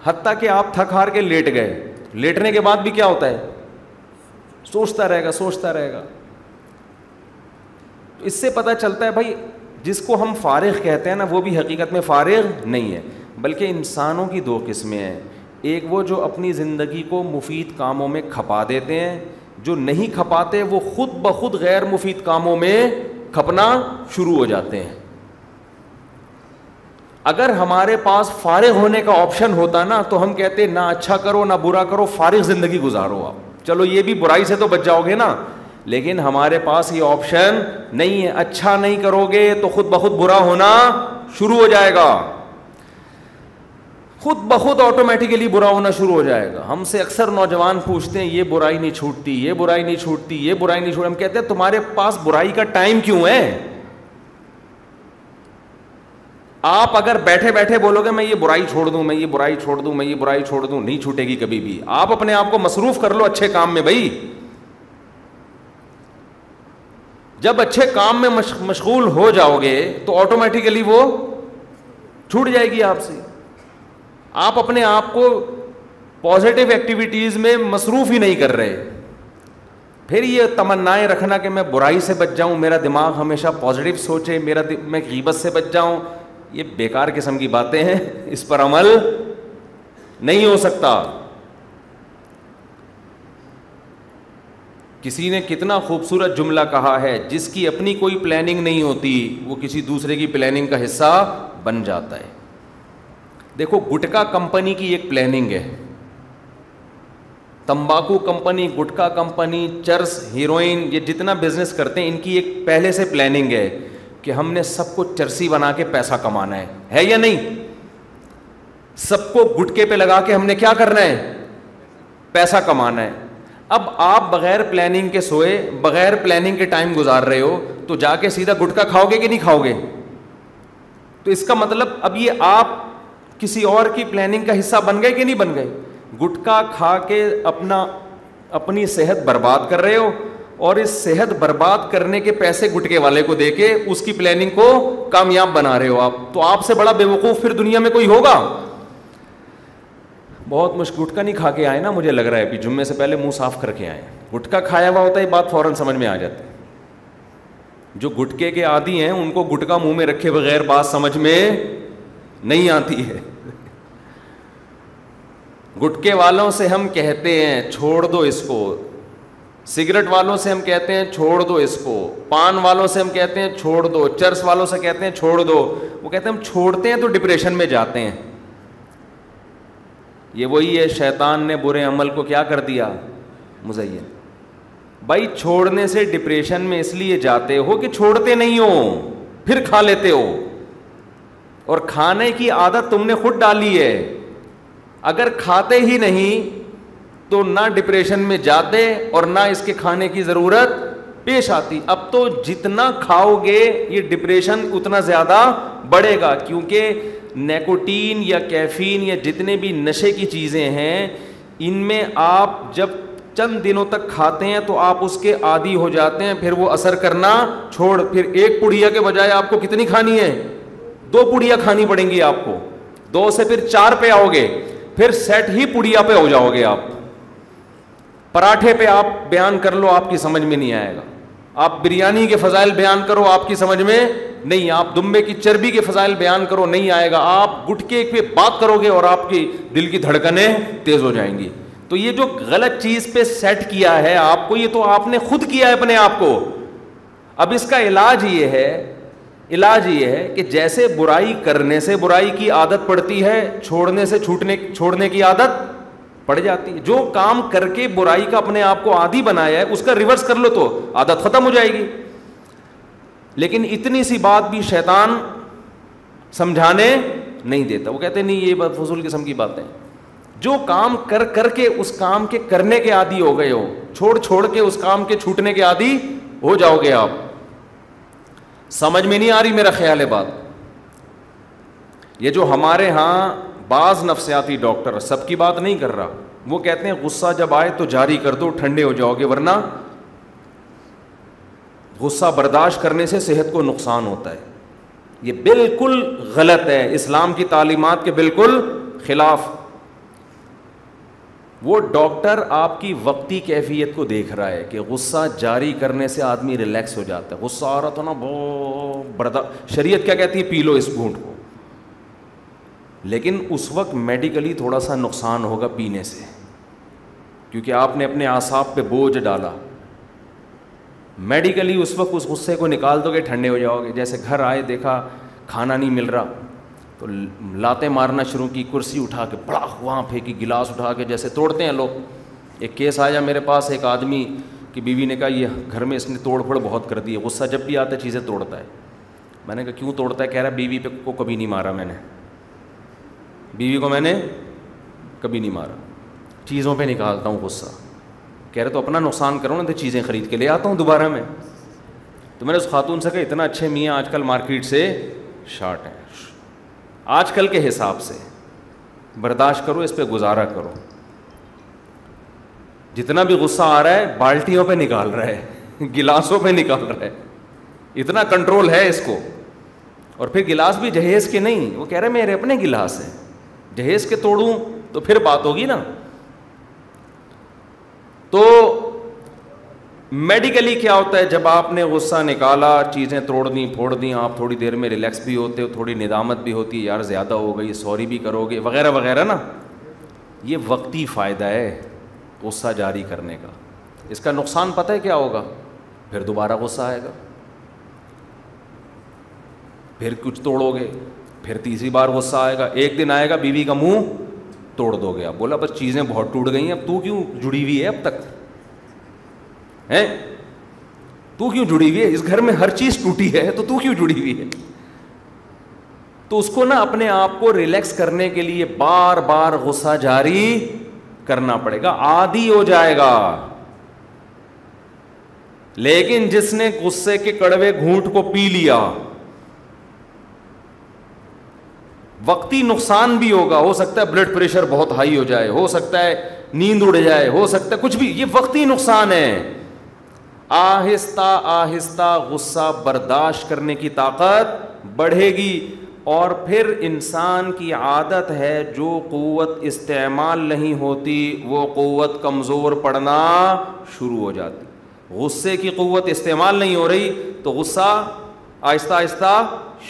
हत्ता कि आप थक हार के लेट गए, लेटने के बाद भी क्या होता है, सोचता रहेगा सोचता रहेगा। तो इससे पता चलता है भाई, जिसको हम फारिग कहते हैं ना वो भी हकीकत में फारिग नहीं है। बल्कि इंसानों की दो किस्में हैं, एक वो जो अपनी ज़िंदगी को मुफीद कामों में खपा देते हैं, जो नहीं खपाते वो खुद ब खुद गैर मुफीद कामों में खपना शुरू हो जाते हैं। अगर हमारे पास फारिग होने का ऑप्शन होता ना तो हम कहते ना अच्छा करो ना बुरा करो, फारिग ज़िंदगी गुजारो आप, चलो ये भी बुराई से तो बच जाओगे ना, लेकिन हमारे पास ये ऑप्शन नहीं है। अच्छा नहीं करोगे तो खुद ब खुद बुरा होना शुरू हो जाएगा, खुद ब खुद ऑटोमेटिकली बुरा होना शुरू हो जाएगा। हमसे अक्सर नौजवान पूछते हैं ये बुराई नहीं छूटती, ये बुराई नहीं छूटती, ये बुराई नहीं छूटती। हम कहते हैं तुम्हारे पास बुराई का टाइम क्यों है? आप अगर बैठे बैठे बोलोगे मैं ये बुराई छोड़ दूं, मैं ये बुराई छोड़ दूं, मैं ये बुराई छोड़ दूं, नहीं छूटेगी कभी भी। आप अपने आप को मसरूफ कर लो अच्छे काम में भाई। जब अच्छे काम में मशगूल हो जाओगे तो ऑटोमेटिकली वो छूट जाएगी आपसे। आप अपने आप को पॉजिटिव एक्टिविटीज में मसरूफ ही नहीं कर रहे। फिर ये तमन्नाएं रखना कि मैं बुराई से बच जाऊं, मेरा दिमाग हमेशा पॉजिटिव सोचे, मेरा मैं गीबत से बच जाऊं, ये बेकार किस्म की बातें हैं, इस पर अमल नहीं हो सकता। किसी ने कितना खूबसूरत जुमला कहा है, जिसकी अपनी कोई प्लानिंग नहीं होती वो किसी दूसरे की प्लानिंग का हिस्सा बन जाता है। देखो, गुटखा कंपनी की एक प्लानिंग है, तंबाकू कंपनी, गुटखा कंपनी, चरस, हीरोइन, ये जितना बिजनेस करते हैं इनकी एक पहले से प्लानिंग है कि हमने सबको चरसी बना के पैसा कमाना है, है या नहीं? सबको गुटके पे लगा के हमने क्या करना है? पैसा कमाना है। अब आप बगैर प्लानिंग के सोए, बगैर प्लानिंग के टाइम गुजार रहे हो, तो जाके सीधा गुटखा खाओगे कि नहीं खाओगे? तो इसका मतलब अब ये आप किसी और की प्लानिंग का हिस्सा बन गए कि नहीं बन गए? गुटखा खा के अपना अपनी सेहत बर्बाद कर रहे हो और इस सेहत बर्बाद करने के पैसे गुटके वाले को देके उसकी प्लानिंग को कामयाब बना रहे हो आप। तो आपसे बड़ा बेवकूफ़ फिर दुनिया में कोई होगा? बहुत मुश्किल, गुटखा नहीं खा के आए ना, मुझे लग रहा है कि जुम्मे से पहले मुंह साफ करके आए। गुटखा खाया हुआ होता है, बात फौरन समझ में आ जाती है। जो गुटके के आदी हैं उनको गुटखा मुंह में रखे बगैर बात समझ में नहीं आती है। गुटके वालों से हम कहते हैं छोड़ दो इसको, सिगरेट वालों से हम कहते हैं छोड़ दो इसको, पान वालों से हम कहते हैं छोड़ दो, चरस वालों से कहते हैं छोड़ दो। वो कहते हैं हम छोड़ते हैं तो डिप्रेशन में जाते हैं। ये वही है, शैतान ने बुरे अमल को क्या कर दिया, मुज़य्यन। भाई छोड़ने से डिप्रेशन में इसलिए जाते हो कि छोड़ते नहीं हो, फिर खा लेते हो। और खाने की आदत तुमने खुद डाली है। अगर खाते ही नहीं तो ना डिप्रेशन में जाते और ना इसके खाने की ज़रूरत पेश आती। अब तो जितना खाओगे ये डिप्रेशन उतना ज़्यादा बढ़ेगा, क्योंकि निकोटीन या कैफीन या जितने भी नशे की चीज़ें हैं, इनमें आप जब चंद दिनों तक खाते हैं तो आप उसके आदी हो जाते हैं, फिर वो असर करना छोड़। फिर एक पुड़िया के बजाय आपको कितनी खानी है, दो पुड़िया खानी पड़ेंगी आपको। दो से फिर चार पे आओगे, फिर सेट ही पुड़िया पे हो जाओगे आप। पराठे पे आप बयान कर लो, आपकी समझ में नहीं आएगा। आप बिरयानी के फजाइल बयान करो, आपकी समझ में नहीं। आप दुम्बे की चर्बी के फजाइल बयान करो, नहीं आएगा। आप गुटके पे बात करोगे और आपकी दिल की धड़कनें तेज हो जाएंगी। तो ये जो गलत चीज पे सेट किया है आपको, ये तो आपने खुद किया है अपने आप को। अब इसका इलाज ये है, इलाज ये है कि जैसे बुराई करने से बुराई की आदत पड़ती है, छोड़ने से छूटने छोड़ने की आदत पड़ जाती है। जो काम करके बुराई का अपने आप को आदी बनाया है, उसका रिवर्स कर लो तो आदत खत्म हो जाएगी। लेकिन इतनी सी बात भी शैतान समझाने नहीं देता। वो कहते नहीं, ये बात फजूल किस्म की बातें। जो काम कर करके उस काम के करने के आदी हो गए हो, छोड़ छोड़ के उस काम के छूटने के आदी हो जाओगे आप। समझ में नहीं आ रही मेरा ख्याल है बात। ये जो हमारे यहाँ बाज नफ्सियाती डॉक्टर, सबकी बात नहीं कर रहा, वो कहते हैं गुस्सा जब आए तो जारी कर दो, ठंडे हो जाओगे, वरना गुस्सा बर्दाश्त करने से सेहत को नुकसान होता है। ये बिल्कुल गलत है, इस्लाम की तालीमात के बिल्कुल खिलाफ। वो डॉक्टर आपकी वक्ती कैफियत को देख रहा है कि गुस्सा जारी करने से आदमी रिलैक्स हो जाता है। गुस्सा आ रहा था ना, बहुत बर्दाश्त। शरीयत क्या कहती है, पी लो इस घूंट को। लेकिन उस वक्त मेडिकली थोड़ा सा नुकसान होगा पीने से, क्योंकि आपने अपने आसाब पे बोझ डाला। मेडिकली उस वक्त उस गुस्से को निकाल दोगे, ठंडे हो जाओगे। जैसे घर आए, देखा खाना नहीं मिल रहा, तो लातें मारना शुरू की, कुर्सी उठा के बड़ा वहाँ फेंकी, गिलास उठा के, जैसे तोड़ते हैं लोग। एक केस आया मेरे पास, एक आदमी की बीवी ने कहा ये घर में इसने तोड़ फोड़ बहुत कर दी है, गुस्सा जब भी आता है चीज़ें तोड़ता है। मैंने कहा क्यों तोड़ता है? कह रहा बीवी पे को कभी नहीं मारा मैंने, बीवी को मैंने कभी नहीं मारा, चीज़ों पे निकालता हूँ गुस्सा। कह रहे तो अपना नुकसान करो ना, तो चीज़ें खरीद के ले आता हूँ दोबारा मैं। तो मैंने उस खातून से कहा इतना अच्छे मियाँ आजकल मार्केट से शार्ट हैं, आजकल के हिसाब से बर्दाश्त करो, इस पर गुजारा करो। जितना भी गुस्सा आ रहा है बाल्टियों पे निकाल रहा है, गिलासों पे निकाल रहा है, इतना कंट्रोल है इसको। और फिर गिलास भी जहेज़ के नहीं, वो कह रहे मेरे अपने गिलास हैं, जहेज के तोड़ूं तो फिर बात होगी ना। तो मेडिकली क्या होता है, जब आपने गुस्सा निकाला, चीज़ें तोड़ दी फोड़ दी, आप थोड़ी देर में रिलैक्स भी होते हो, थोड़ी निदामत भी होती है, यार ज़्यादा हो गई, सॉरी भी करोगे, वगैरह वगैरह ना। ये वक्ती फ़ायदा है गुस्सा जारी करने का। इसका नुकसान पता है क्या होगा, फिर दोबारा गुस्सा आएगा, फिर कुछ तोड़ोगे, फिर तीसरी बार गुस्सा आएगा, एक दिन आएगा बीवी का मुंह तोड़ दोगे आप। बोला बस चीज़ें बहुत टूट गई हैं, अब तू क्यों जुड़ी हुई है, अब तक हैं तू क्यों जुड़ी हुई है, इस घर में हर चीज़ टूटी है तो तू क्यों जुड़ी हुई है। तो उसको ना अपने आप को रिलैक्स करने के लिए बार बार गुस्सा जारी करना पड़ेगा, आदी हो जाएगा। लेकिन जिसने गुस्से के कड़वे घूंट को पी लिया, वक्ती नुकसान भी होगा, हो सकता है ब्लड प्रेशर बहुत हाई हो जाए, हो सकता है नींद उड़ जाए, हो सकता है कुछ भी, ये वक्ती नुकसान है। आहिस्ता आहिस्ता गुस्सा बर्दाश्त करने की ताकत बढ़ेगी। और फिर इंसान की आदत है जो क़ुव्वत इस्तेमाल नहीं होती वो क़ुव्वत कमज़ोर पड़ना शुरू हो जाती। गुस्से की क़ुव्वत इस्तेमाल नहीं हो रही तो गुस्सा आहिस्ता आहिस्ता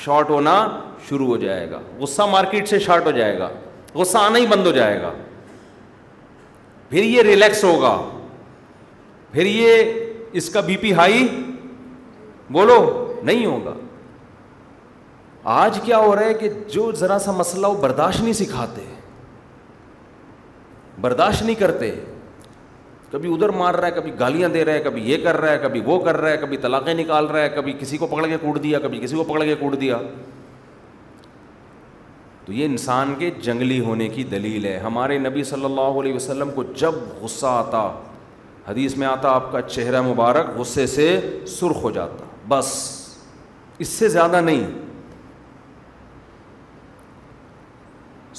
शॉर्ट होना शुरू हो जाएगा, गुस्सा मार्केट से शार्ट हो जाएगा, गुस्सा आना ही बंद हो जाएगा, फिर ये रिलैक्स होगा, फिर ये इसका बीपी हाई बोलो नहीं होगा। आज क्या हो रहा है कि जो ज़रा सा मसला वो बर्दाश्त नहीं सिखाते, बर्दाश्त नहीं करते। कभी उधर मार रहा है, कभी गालियां दे रहा है, कभी ये कर रहा है, कभी वो कर रहा है, कभी तलाक़ें निकाल रहा है, कभी किसी को पकड़ के कूट दिया, कभी किसी को पकड़ के कूट दिया। तो ये इंसान के जंगली होने की दलील है। हमारे नबी सल्लल्लाहु अलैहि वसल्लम को जब गुस्सा आता, हदीस में आता, आपका चेहरा मुबारक गुस्से से सुर्ख हो जाता, बस इससे ज़्यादा नहीं।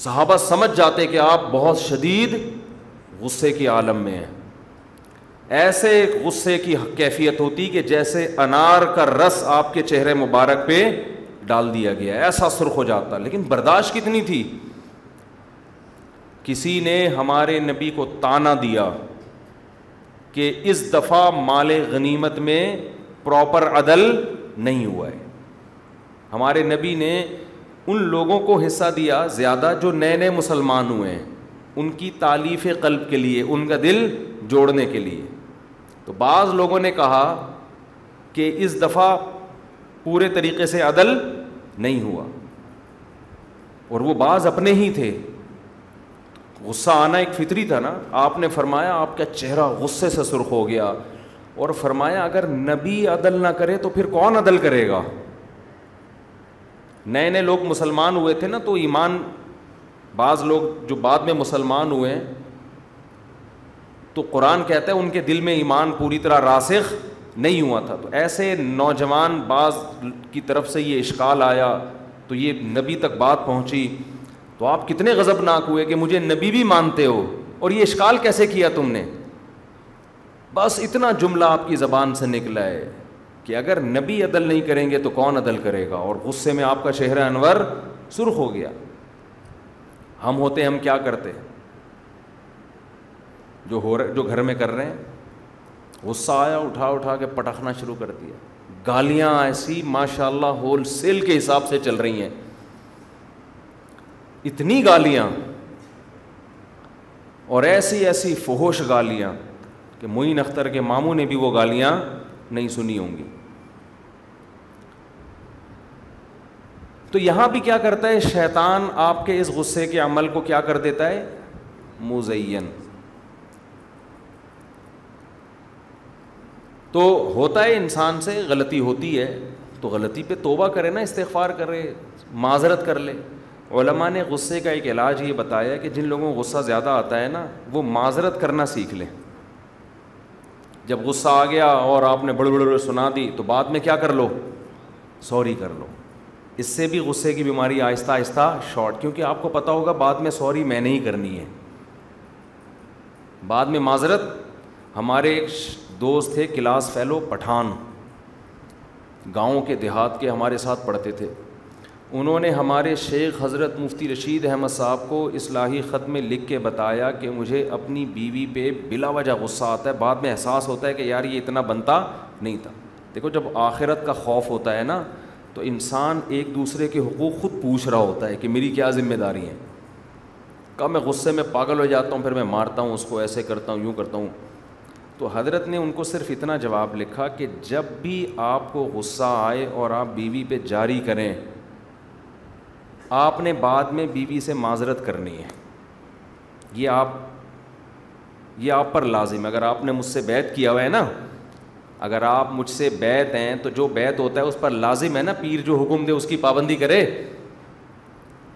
सहाबा समझ जाते कि आप बहुत शदीद गुस्से के आलम में हैं। ऐसे गुस्से की कैफियत होती कि जैसे अनार का रस आपके चेहरे मुबारक पे डाल दिया गया, ऐसा सुर्ख हो जाता। लेकिन बर्दाश्त कितनी थी। किसी ने हमारे नबी को ताना दिया कि इस दफ़ा माले गनीमत में प्रॉपर अदल नहीं हुआ है। हमारे नबी ने उन लोगों को हिस्सा दिया ज़्यादा जो नए नए मुसलमान हुए हैं, उनकी तालीफ़ क़ल्ब के लिए, उनका दिल जोड़ने के लिए। तो बाज़ लोगों ने कहा कि इस दफ़ा पूरे तरीक़े से अदल नहीं हुआ, और वो बाज़ अपने ही थे। गुस्सा आना एक फितरी था ना। आपने फरमाया आपका चेहरा गुस्से से सुर्ख हो गया, और फरमाया अगर नबी अदल ना करे तो फिर कौन अदल करेगा। नए नए लोग मुसलमान हुए थे ना, तो ईमान बाज़ लोग जो बाद में मुसलमान हुए हैं, तो कुरान कहता है उनके दिल में ईमान पूरी तरह रासिख नहीं हुआ था। तो ऐसे नौजवान बाज़ की तरफ से ये इश्काल आया तो ये नबी तक बात पहुंची, तो आप कितने गज़बनाक हुए कि मुझे नबी भी मानते हो और ये इश्काल कैसे किया तुमने। बस इतना जुमला आपकी ज़बान से निकला है कि अगर नबी अदल नहीं करेंगे तो कौन अदल करेगा, और गुस्से में आपका चेहरा अनवर सुर्ख हो गया। हम होते हम क्या करते, जो हो रहे, जो घर में कर रहे हैं, गुस्सा आया उठा उठा के पटखना शुरू कर दिया। गालियाँ ऐसी माशाल्लाह होल सेल के हिसाब से चल रही हैं, इतनी गालियाँ और ऐसी ऐसी फुहोश गालियाँ कि मोइन अख्तर के मामू ने भी वो गालियाँ नहीं सुनी होंगी। तो यहाँ भी क्या करता है शैतान, आपके इस गुस्से के अमल को क्या कर देता है, मुज़य्यन। तो होता है इंसान से गलती होती है तो गलती पे तौबा करे ना, इस्तिग़फ़ार करे, माजरत कर ले। उलमा ने गुस्से का एक इलाज ये बताया कि जिन लोगों को गुस्सा ज़्यादा आता है ना, वो माजरत करना सीख लें। जब गुस्सा आ गया और आपने बड़े बड़े सुना दी तो बाद में क्या कर लो, सॉरी कर लो। इससे भी गुस्से की बीमारी आहिस्ता आहिस्ता शॉर्ट, क्योंकि आपको पता होगा बाद में सॉरी मैंने ही करनी है, बाद में माजरत। हमारे एक दोस्त थे क्लास फेलो पठान, गाँव के देहात के, हमारे साथ पढ़ते थे। उन्होंने हमारे शेख हज़रत मुफ्ती रशीद अहमद साहब को इस्लाही ख़त में लिख के बताया कि मुझे अपनी बीवी पे बिला वजह गुस्सा आता है, बाद में एहसास होता है कि यार ये इतना बनता नहीं था। देखो जब आखिरत का खौफ होता है ना, तो इंसान एक दूसरे के हुकूक़ ख़ुद पूछ रहा होता है कि मेरी क्या ज़िम्मेदारी है। कब मैं गुस्से में पागल हो जाता हूँ, फिर मैं मारता हूँ उसको, ऐसे करता हूँ, यूँ करता हूँ। तो हज़रत ने उनको सिर्फ़ इतना जवाब लिखा कि जब भी आपको गुस्सा आए और आप बीवी पे जारी करें, आपने बाद में बीवी से माजरत करनी है। ये आप ये आप पर लाजिम है। अगर आपने मुझसे बैत किया हुआ है ना, अगर आप मुझसे बैत हैं तो जो बैत होता है उस पर लाजिम है ना, पीर जो हुक्म दे उसकी पाबंदी करे।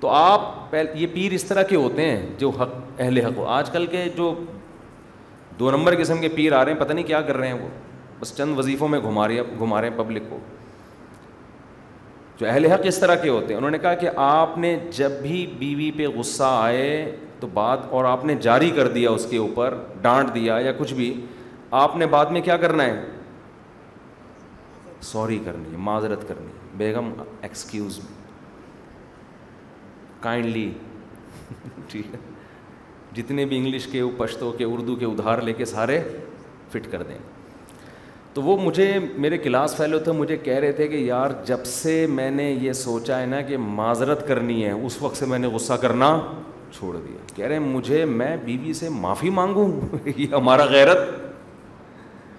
तो आप पहले, ये पीर इस तरह के होते हैं जो हक अहले हक हो। आजकल के जो दो नंबर किस्म के पीर आ रहे हैं, पता नहीं क्या कर रहे हैं, वो बस चंद वजीफ़ों में घुमा रहे घुमा रहे हैं पब्लिक को। जो अहले हक़ इस तरह के होते हैं। उन्होंने कहा कि आपने जब भी बीवी पे गुस्सा आए तो बात, और आपने जारी कर दिया उसके ऊपर, डांट दिया या कुछ भी, आपने बाद में क्या करना है, सॉरी करनी है, माजरत करनी है। बेगम एक्सक्यूज़ मी, काइंडली, ठीक है, जितने भी इंग्लिश के, पश्तो के, उर्दू के उधार लेके सारे फिट कर दें। तो वो मुझे, मेरे क्लास फेलो थे, मुझे कह रहे थे कि यार जब से मैंने ये सोचा है ना कि माजरत करनी है, उस वक्त से मैंने गुस्सा करना छोड़ दिया। कह रहे हैं मुझे, मैं बीवी से माफ़ी मांगूँ ये हमारा गैरत।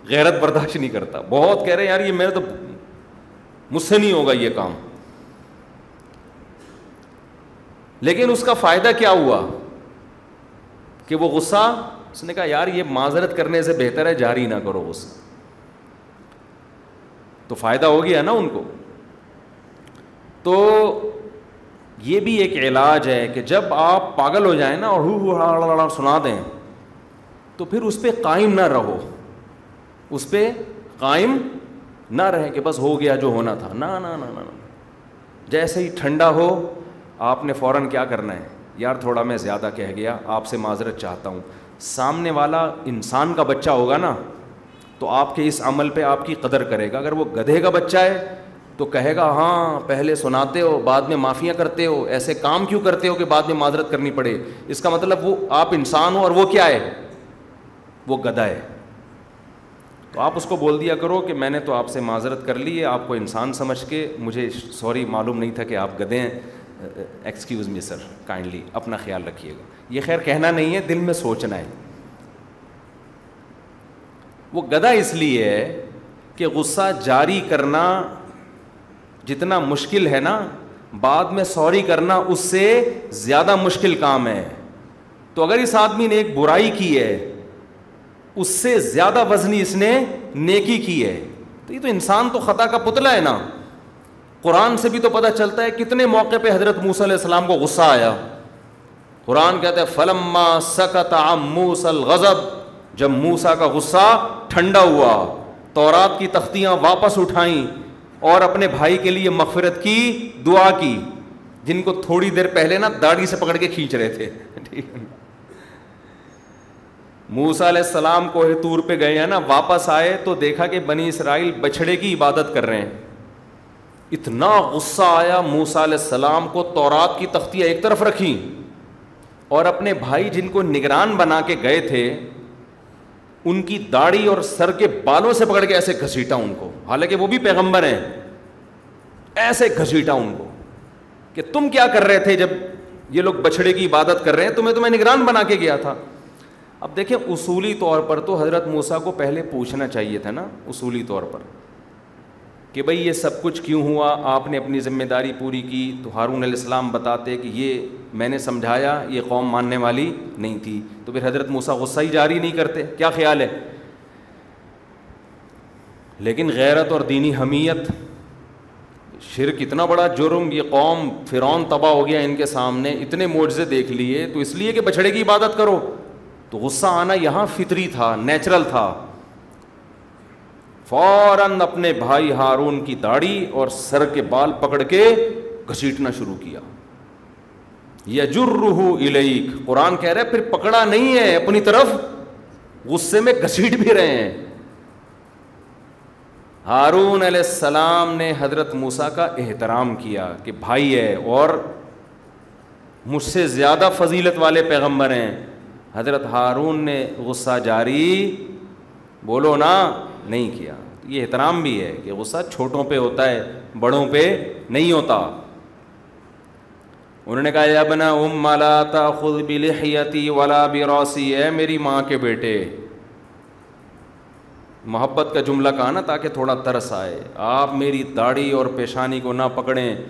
गैरत बर्दाश्त नहीं करता। बहुत कह रहे हैं यार ये मेरे तो मुझसे नहीं होगा ये काम। लेकिन उसका फ़ायदा क्या हुआ कि वो गुस्सा, उसने कहा यार ये माजरत करने से बेहतर है जारी ना करो गुस्सा, तो फ़ायदा हो गया ना उनको। तो ये भी एक इलाज है कि जब आप पागल हो जाएं ना और हु हु हड़ाड़ सुना दें तो फिर उस पर कायम ना रहो, उस पर कायम ना रहे कि बस हो गया जो होना था। ना ना ना ना, ना। जैसे ही ठंडा हो आपने फ़ौरन क्या करना है, यार थोड़ा मैं ज़्यादा कह गया, आपसे माजरत चाहता हूँ। सामने वाला इंसान का बच्चा होगा ना तो आपके इस अमल पे आपकी कदर करेगा। अगर वो गधे का बच्चा है तो कहेगा हाँ पहले सुनाते हो बाद में माफ़ियाँ करते हो, ऐसे काम क्यों करते हो कि बाद में माजरत करनी पड़े। इसका मतलब वो आप इंसान हो और वो क्या है, वो गधा है। तो आप उसको बोल दिया करो कि मैंने तो आपसे माजरत कर ली है, आपको इंसान समझ के, मुझे सॉरी मालूम नहीं था कि आप गधे हैं, एक्सक्यूज़ मी सर, काइंडली अपना ख्याल रखिएगा। ये खैर कहना नहीं है, दिल में सोचना है। वो गधा इसलिए है कि गुस्सा जारी करना जितना मुश्किल है ना, बाद में सॉरी करना उससे ज़्यादा मुश्किल काम है। तो अगर इस आदमी ने एक बुराई की है उससे ज़्यादा वजनी इसने नेकी की है। तो ये तो इंसान तो ख़ता का पुतला है ना। कुरान से भी तो पता चलता है कितने मौके पे हज़रत मूसा अलैहिस्सलाम को गुस्सा आया। कुरान कहता है फलम्मा सकता अम मूसल गज़ब, जब मूसा का गुस्सा ठंडा हुआ, तौरात की तख्तियाँ वापस उठाईं और अपने भाई के लिए मगफिरत की दुआ की, जिनको थोड़ी देर पहले ना दाढ़ी से पकड़ के खींच रहे थे। ठीक है, मूसा अलैहिस्सलाम कोहे तूर पे गए हैं ना, वापस आए तो देखा कि बनी इसराइल बछड़े की इबादत कर रहे हैं। इतना गुस्सा आया मूसा अलैहिस्सलाम को, तौरात की तख्तियाँ एक तरफ रखी और अपने भाई जिनको निगरान बना के गए थे उनकी दाढ़ी और सर के बालों से पकड़ के ऐसे घसीटा उनको, हालांकि वो भी पैगंबर हैं। ऐसे घसीटा उनको कि तुम क्या कर रहे थे जब ये लोग बछड़े की इबादत कर रहे हैं, तुम्हें तो मैं निगरान बना के गया था। अब देखें उसूली तौर पर तो हज़रत मूसा को पहले पूछना चाहिए था ना, उसूली तौर पर कि भाई ये सब कुछ क्यों हुआ, आपने अपनी ज़िम्मेदारी पूरी की। तो हारून अलैहिस्सलाम बताते कि ये मैंने समझाया, ये कौम मानने वाली नहीं थी। तो फिर हज़रत मूसा गुस्सा ही जारी नहीं करते, क्या ख्याल है। लेकिन गैरत और दीनी हमीयत, शिर्क इतना बड़ा जुर्म, ये कौम फिरौन तबाह हो गया इनके सामने, इतने मोजज़े देख लिए, तो इसलिए कि बछड़े की इबादत करो। तो गुस्सा आना यहाँ फितरी था, नेचुरल था। फौरन अपने भाई हारून की दाढ़ी और सर के बाल पकड़ के घसीटना शुरू किया। यजुर्रुहु इलैक, कुरान कह रहा है, फिर पकड़ा नहीं है अपनी तरफ, गुस्से में घसीट भी रहे हैं। हारून अलैहिस्सलाम ने हजरत मूसा का एहतराम किया कि भाई है और मुझसे ज़्यादा फजीलत वाले पैगंबर हैं। हजरत हारून ने गुस्सा जारी, बोलो ना, नहीं किया। ये एहतराम भी है कि गुस्सा छोटों पे होता है, बड़ों पे नहीं होता। उन्होंने कहा या बना उम्मा ला ताखुद बिलिहियती वला बिरासी, है मेरी माँ के बेटे, मोहब्बत का जुमला कहा ना ताकि थोड़ा तरस आए, आप मेरी दाढ़ी और पेशानी को ना पकड़ें,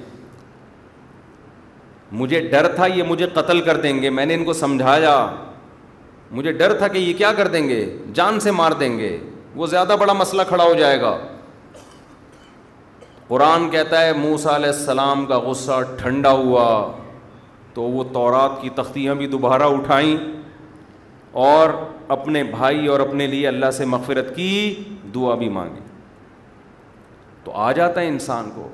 मुझे डर था ये मुझे कत्ल कर देंगे, मैंने इनको समझाया, मुझे डर था कि ये क्या कर देंगे, जान से मार देंगे, वो ज़्यादा बड़ा मसला खड़ा हो जाएगा। कुरान कहता है मूसा अलैहिस्सलाम का गुस्सा ठंडा हुआ तो वो तौरात की तख्तियाँ भी दोबारा उठाईं और अपने भाई और अपने लिए अल्लाह से मगफिरत की दुआ भी मांगी। तो आ जाता है इंसान को,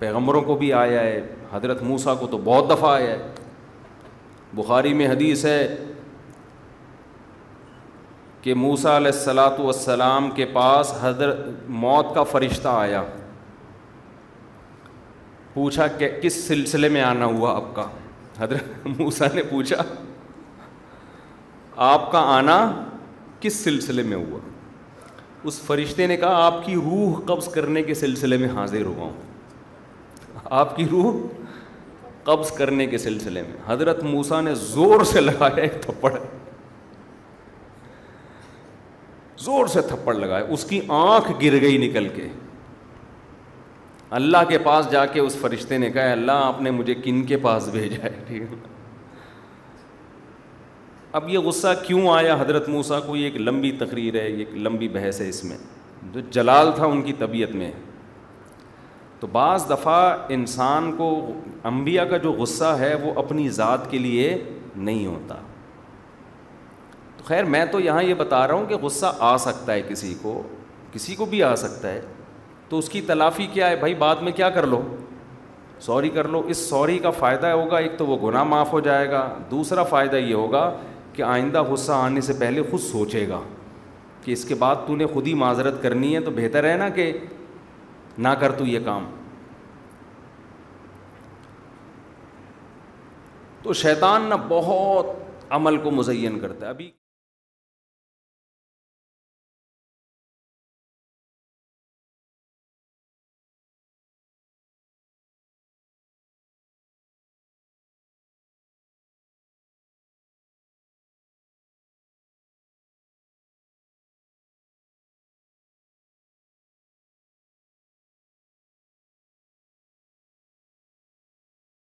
पैगम्बरों को भी आया है, हज़रत मूसा को तो बहुत दफ़ा आया है। बुखारी में हदीस है कि मूसा अलैहिस्सलातु वस्सलाम के पास हज़रत मौत का फ़रिश्ता आया, पूछा कि किस सिलसिले में आना हुआ आपका। हज़रत मूसा ने पूछा आपका आना किस सिलसिले में हुआ। उस फरिश्ते ने कहा आपकी रूह कब्ज़ करने के सिलसिले में हाजिर हुआ हूँ, आपकी रूह कब्ज़ करने के सिलसिले में। हज़रत मूसा ने ज़ोर से लगाया एक थप्पड़, जोर से थप्पड़ लगाए, उसकी आंख गिर गई निकल के। अल्लाह के पास जाके उस फरिश्ते ने कहा, अल्लाह आपने मुझे किन के पास भेजा है? ठीक है। अब ये गुस्सा क्यों आया हज़रत मूसा को, ये एक लंबी तकरीर है, ये एक लंबी बहस है। इसमें जो जलाल था उनकी तबीयत में, तो बाज़ दफ़ा इंसान को अंबिया का जो गुस्सा है वो अपनी ज़ात के लिए नहीं होता। तो खैर मैं तो यहाँ ये बता रहा हूँ कि गुस्सा आ सकता है किसी को, किसी को भी आ सकता है, तो उसकी तलाफ़ी क्या है भाई? बाद में क्या कर लो, सॉरी कर लो। इस सॉरी का फ़ायदा होगा, एक तो वो गुनाह माफ़ हो जाएगा, दूसरा फ़ायदा ये होगा कि आइंदा गुस्सा आने से पहले खुद सोचेगा कि इसके बाद तूने खुद ही माजरत करनी है, तो बेहतर है ना कि ना कर तू ये काम। तो शैतान ना बहुत अमल को मुज़य्यन करता है। अभी